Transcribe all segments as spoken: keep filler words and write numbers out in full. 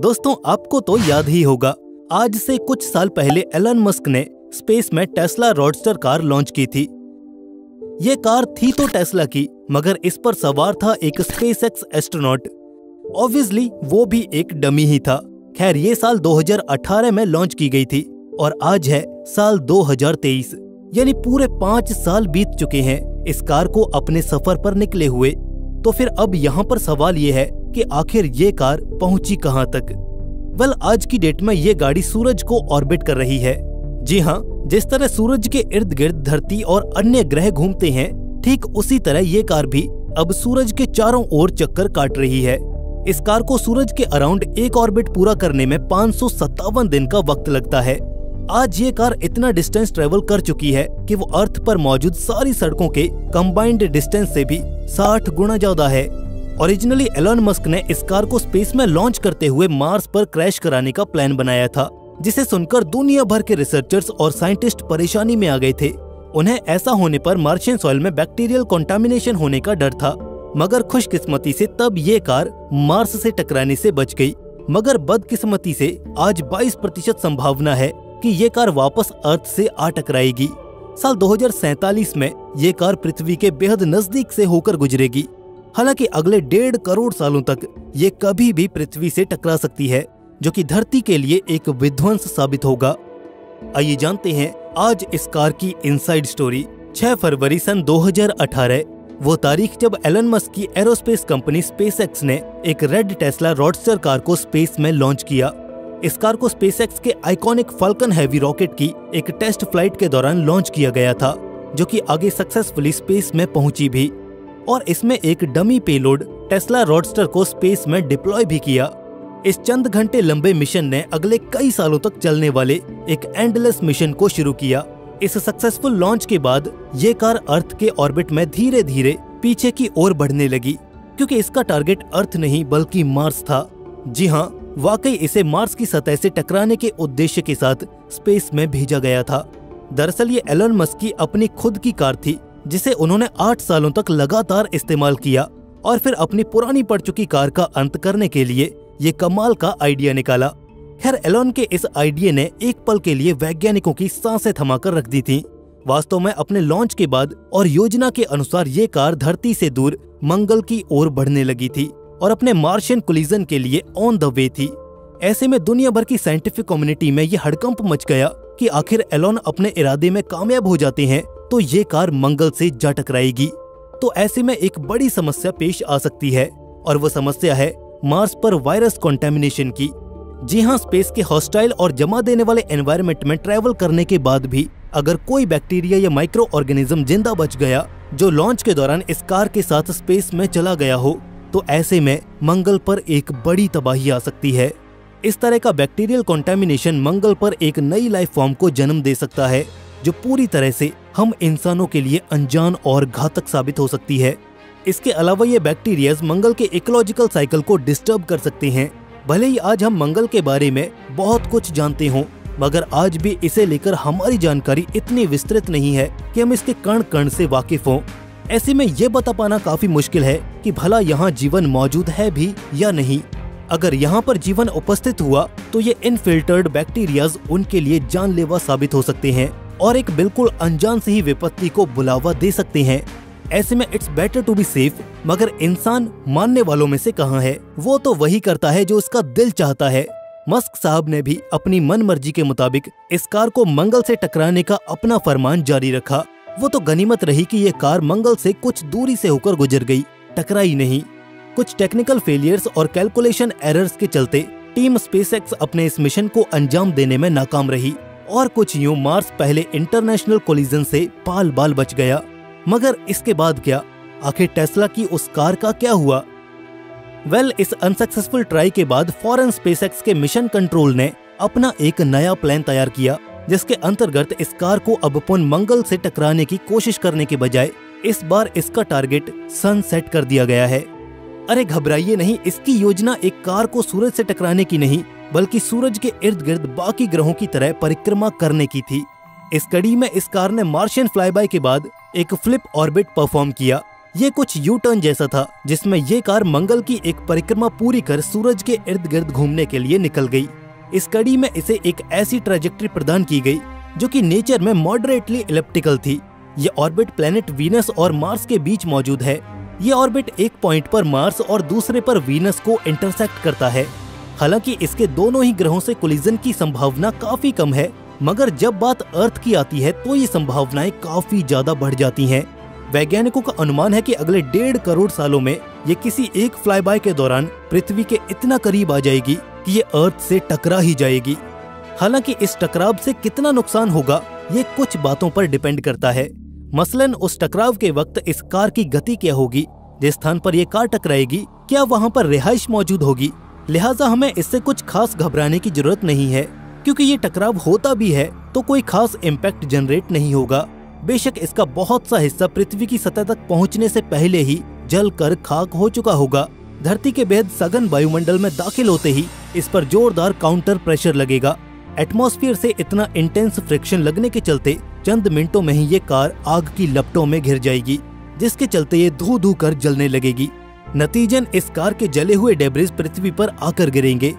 दोस्तों आपको तो याद ही होगा, आज से कुछ साल पहले एलन मस्क ने स्पेस में टेस्ला रॉडस्टर कार लॉन्च की थी। ये कार थी तो टेस्ला की, मगर इस पर सवार था एक स्पेसएक्स एस्ट्रोनॉट। ऑब्वियसली वो भी एक डमी ही था। खैर, ये साल दो हज़ार अठारह में लॉन्च की गई थी और आज है साल दो हज़ार तेईस, यानी पूरे पाँच साल बीत चुके हैं इस कार को अपने सफर पर निकले हुए। तो फिर अब यहाँ पर सवाल ये है कि आखिर ये कार पहुँची कहाँ तक? वेल, आज की डेट में ये गाड़ी सूरज को ऑर्बिट कर रही है। जी हाँ, जिस तरह सूरज के इर्द गिर्द धरती और अन्य ग्रह घूमते हैं, ठीक उसी तरह ये कार भी अब सूरज के चारों ओर चक्कर काट रही है। इस कार को सूरज के अराउंड एक ऑर्बिट पूरा करने में पाँच सौ सत्तावन दिन का वक्त लगता है। आज ये कार इतना डिस्टेंस ट्रेवल कर चुकी है कि वो अर्थ पर मौजूद सारी सड़कों के कंबाइंड डिस्टेंस से भी साठ गुना ज्यादा है। ओरिजिनली एलन मस्क ने इस कार को स्पेस में लॉन्च करते हुए मार्स पर क्रैश कराने का प्लान बनाया था, जिसे सुनकर दुनिया भर के रिसर्चर्स और साइंटिस्ट परेशानी में आ गए थे। उन्हें ऐसा होने पर मार्शियन सॉइल में बैक्टीरियल कॉन्टामिनेशन होने का डर था, मगर खुशकिस्मती से तब ये कार मार्स से टकराने से बच गई। मगर बदकिस्मती से आज बाईस प्रतिशत संभावना है कि ये कार वापस अर्थ से आ टकराएगी। साल दो हज़ार सैंतालीस में ये कार पृथ्वी के बेहद नजदीक से होकर गुजरेगी। हालांकि अगले डेढ़ करोड़ सालों तक ये कभी भी पृथ्वी से टकरा सकती है, जो कि धरती के लिए एक विध्वंस साबित होगा। आइए जानते हैं आज इस कार की इनसाइड स्टोरी। छह फरवरी सन दो हज़ार अठारह, वो तारीख जब एलन मस्क की एरोस्पेस कंपनी स्पेसएक्स ने एक रेड टेस्ला रॉडस्टर कार को स्पेस में लॉन्च किया। इस कार को स्पेसएक्स के आइकॉनिक फाल्कन हैवी रॉकेट की एक टेस्ट फ्लाइट के दौरान लॉन्च किया गया था, जो कि आगे सक्सेसफुली स्पेस में पहुंची भी, और इसमें एक डमी पेलोड टेस्ला रॉडस्टर को स्पेस में डिप्लॉय भी किया। इस चंद घंटे लंबे मिशन ने अगले कई सालों तक चलने वाले एक एंडलेस मिशन को शुरू किया। इस सक्सेसफुल लॉन्च के बाद ये कार अर्थ के ऑर्बिट में धीरे धीरे पीछे की ओर बढ़ने लगी, क्योंकि इसका टारगेट अर्थ नहीं बल्कि मार्स था। जी हाँ, वाकई इसे मार्स की सतह से टकराने के उद्देश्य के साथ स्पेस में भेजा गया था। दरअसल ये एलन मस्क की अपनी खुद की कार थी, जिसे उन्होंने आठ सालों तक लगातार इस्तेमाल किया और फिर अपनी पुरानी पड़ चुकी कार का अंत करने के लिए ये कमाल का आइडिया निकाला। खैर, एलन के इस आइडिया ने एक पल के लिए वैज्ञानिकों की सांसें थमाकर रख दी थीं। वास्तव में अपने लॉन्च के बाद और योजना के अनुसार ये कार धरती से दूर मंगल की ओर बढ़ने लगी थी और अपने मार्शियन कोलिजन के लिए ऑन द वे थी। ऐसे में दुनिया भर की साइंटिफिक कम्युनिटी में ये हड़कंप मच गया कि आखिर एलन अपने इरादे में कामयाब हो जाते हैं तो ये कार मंगल से जा टकराएगी। तो ऐसे में एक बड़ी समस्या पेश आ सकती है, और वो समस्या है मार्स पर वायरस कॉन्टेमिनेशन की। जी हाँ, स्पेस के हॉस्टाइल और जमा देने वाले एनवायरनमेंट में ट्रैवल करने के बाद भी अगर कोई बैक्टीरिया या माइक्रो ऑर्गेनिज्म जिंदा बच गया जो लॉन्च के दौरान इस कार के साथ स्पेस में चला गया हो, तो ऐसे में मंगल पर एक बड़ी तबाही आ सकती है। इस तरह का बैक्टीरियल कॉन्टेमिनेशन मंगल पर एक नई लाइफ फॉर्म को जन्म दे सकता है, जो पूरी तरह से हम इंसानों के लिए अनजान और घातक साबित हो सकती है। इसके अलावा ये बैक्टीरियाज मंगल के इकोलॉजिकल साइकिल को डिस्टर्ब कर सकते हैं। भले ही आज हम मंगल के बारे में बहुत कुछ जानते हों, मगर आज भी इसे लेकर हमारी जानकारी इतनी विस्तृत नहीं है कि हम इसके कण कण से वाकिफ हों। ऐसे में ये बता पाना काफी मुश्किल है कि भला यहाँ जीवन मौजूद है भी या नहीं। अगर यहाँ पर जीवन उपस्थित हुआ तो ये इनफिल्टर्ड बैक्टीरियाज उनके लिए जानलेवा साबित हो सकते हैं और एक बिल्कुल अनजान से ही विपत्ति को बुलावा दे सकते हैं। ऐसे में it's better to be safe, मगर इंसान मानने वालों में से कहाँ है, वो तो वही करता है जो उसका दिल चाहता है। मस्क साहब ने भी अपनी मन मर्जी के मुताबिक इस कार को मंगल से टकराने का अपना फरमान जारी रखा। वो तो गनीमत रही कि ये कार मंगल से कुछ दूरी से होकर गुजर गई, टकराई नहीं। कुछ टेक्निकल फेलियर्स और कैलकुलेशन एरर्स के चलते टीम स्पेसएक्स अपने इस मिशन को अंजाम देने में नाकाम रही, और कुछ यूं मार्स पहले इंटरनेशनल कोलिजन से बाल बाल बच गया। मगर इसके बाद क्या? आखिर टेस्ला की उस कार का क्या हुआ? वेल well, इस अनसक्सेसफुल ट्राई के बाद फॉरेन स्पेसएक्स के मिशन कंट्रोल ने अपना एक नया प्लान तैयार किया, जिसके अंतर्गत इस कार को अब पुनः मंगल से टकराने की कोशिश करने के बजाय इस बार इसका टारगेट सन सेट कर दिया गया है। अरे घबराइए नहीं, इसकी योजना एक कार को सूरज से टकराने की नहीं, बल्कि सूरज के इर्द गिर्द बाकी ग्रहों की तरह परिक्रमा करने की थी। इस कड़ी में इस कार ने मार्शियन फ्लाईबाय के बाद एक फ्लिप ऑर्बिट परफॉर्म किया, ये कुछ यू टर्न जैसा था जिसमें ये कार मंगल की एक परिक्रमा पूरी कर सूरज के इर्द गिर्द घूमने के लिए निकल गई। इस कड़ी में इसे एक ऐसी ट्रैजेक्टरी प्रदान की गई जो कि नेचर में मॉडरेटली इलिप्टिकल थी। ये ऑर्बिट प्लेनेट वीनस और मार्स के बीच मौजूद है। ये ऑर्बिट एक पॉइंट पर मार्स और दूसरे पर वीनस को इंटरसेक्ट करता है। हालांकि इसके दोनों ही ग्रहों से कोलिजन की संभावना काफी कम है, मगर जब बात अर्थ की आती है तो ये संभावनाएं काफी ज्यादा बढ़ जाती हैं। वैज्ञानिकों का अनुमान है कि अगले डेढ़ करोड़ सालों में ये किसी एक फ्लाईबाय के दौरान पृथ्वी के इतना करीब आ जाएगी कि ये अर्थ से टकरा ही जाएगी। हालांकि इस टकराव से कितना नुकसान होगा ये कुछ बातों पर डिपेंड करता है। मसलन उस टकराव के वक्त इस कार की गति क्या होगी, जिस स्थान पर ये कार टकराएगी क्या वहाँ पर रिहाइश मौजूद होगी। लिहाजा हमें इससे कुछ खास घबराने की जरूरत नहीं है, क्योंकि ये टकराव होता भी है तो कोई खास इम्पैक्ट जनरेट नहीं होगा। बेशक इसका बहुत सा हिस्सा पृथ्वी की सतह तक पहुंचने से पहले ही जलकर खाक हो चुका होगा। धरती के बेहद सघन वायुमंडल में दाखिल होते ही इस पर जोरदार काउंटर प्रेशर लगेगा। एटमॉस्फेयर से इतना इंटेंस फ्रिक्शन लगने के चलते चंद मिनटों में ही ये कार आग की लपटों में घिर जाएगी, जिसके चलते ये धू धू कर जलने लगेगी। नतीजन इस कार के जले हुए डेब्रिज पृथ्वी पर आकर गिरेंगे।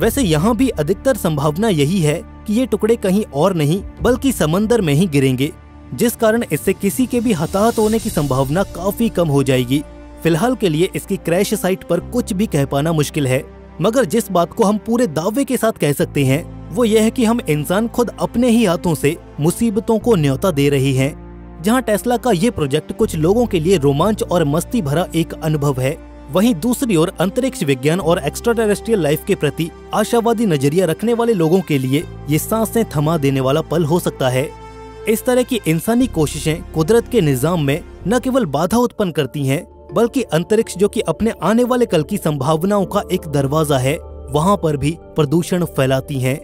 वैसे यहाँ भी अधिकतर संभावना यही है कि ये टुकड़े कहीं और नहीं बल्कि समंदर में ही गिरेंगे, जिस कारण इससे किसी के भी हताहत होने की संभावना काफी कम हो जाएगी। फिलहाल के लिए इसकी क्रैश साइट पर कुछ भी कह पाना मुश्किल है, मगर जिस बात को हम पूरे दावे के साथ कह सकते हैं वो यह है कि हम इंसान खुद अपने ही हाथों से मुसीबतों को न्योता दे रहे हैं। जहाँ टेस्ला का ये प्रोजेक्ट कुछ लोगों के लिए रोमांच और मस्ती भरा एक अनुभव है, वहीं दूसरी ओर अंतरिक्ष विज्ञान और एक्स्ट्राटेरेस्ट्रियल लाइफ के प्रति आशावादी नजरिया रखने वाले लोगों के लिए ये सांसें थमा देने वाला पल हो सकता है। इस तरह की इंसानी कोशिशें कुदरत के निजाम में न केवल बाधा उत्पन्न करती हैं, बल्कि अंतरिक्ष जो कि अपने आने वाले कल की संभावनाओं का एक दरवाजा है, वहाँ पर भी प्रदूषण फैलाती हैं।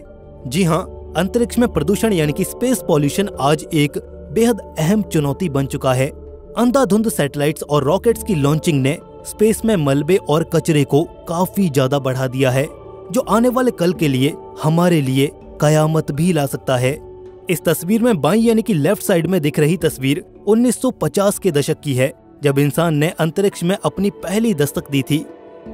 जी हाँ, अंतरिक्ष में प्रदूषण यानी कि स्पेस पॉल्यूशन आज एक बेहद अहम चुनौती बन चुका है। अंधाधुंध सैटेलाइट्स और रॉकेट्स की लॉन्चिंग ने स्पेस में मलबे और कचरे को काफी ज्यादा बढ़ा दिया है, जो आने वाले कल के लिए हमारे लिए कयामत भी ला सकता है। इस तस्वीर में बाईं यानी कि लेफ्ट साइड में दिख रही तस्वीर उन्नीस सौ पचास के दशक की है, जब इंसान ने अंतरिक्ष में अपनी पहली दस्तक दी थी।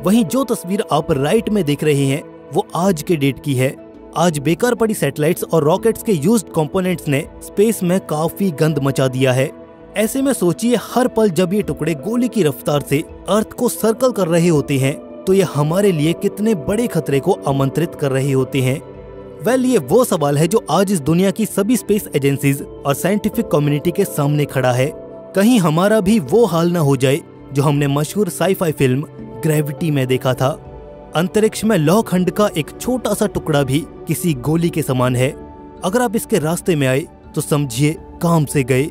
वहीं जो तस्वीर आप राइट में देख रहे हैं वो आज के डेट की है। आज बेकार पड़ी सैटेलाइट्स और रॉकेट्स के यूज्ड कंपोनेंट्स ने स्पेस में काफी गंद मचा दिया है। ऐसे में सोचिए, हर पल जब ये टुकड़े गोली की रफ्तार से अर्थ को सर्कल कर रहे होते हैं तो ये हमारे लिए कितने बड़े खतरे को आमंत्रित कर रहे होते हैं। वेल, ये वो सवाल है जो आज इस दुनिया की सभी स्पेस एजेंसीज और साइंटिफिक कम्युनिटी के सामने खड़ा है। कहीं हमारा भी वो हाल न हो जाए जो हमने मशहूर साईफाई फिल्म ग्रेविटी में देखा था। अंतरिक्ष में लौहखंड का एक छोटा सा टुकड़ा भी किसी गोली के समान है। अगर आप इसके रास्ते में आए तो समझिए काम से गए।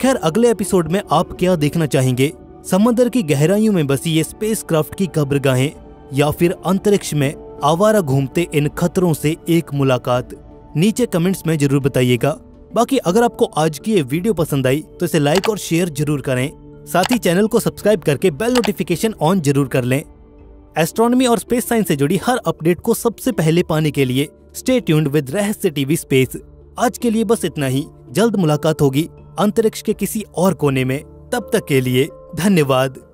खैर, अगले एपिसोड में आप क्या देखना चाहेंगे? समंदर की गहराइयों में बसी ये स्पेसक्राफ्ट की कब्रगाहें, या फिर अंतरिक्ष में आवारा घूमते इन खतरों से एक मुलाकात? नीचे कमेंट्स में जरूर बताइएगा। बाकी अगर आपको आज की ये वीडियो पसंद आई तो इसे लाइक और शेयर जरूर करें। साथ ही चैनल को सब्सक्राइब करके बेल नोटिफिकेशन ऑन जरूर कर लें। एस्ट्रोनॉमी और स्पेस साइंस से जुड़ी हर अपडेट को सबसे पहले पाने के लिए stay tuned with Rahasya TV space. आज के लिए बस इतना ही। जल्द मुलाकात होगी अंतरिक्ष के किसी और कोने में। तब तक के लिए धन्यवाद।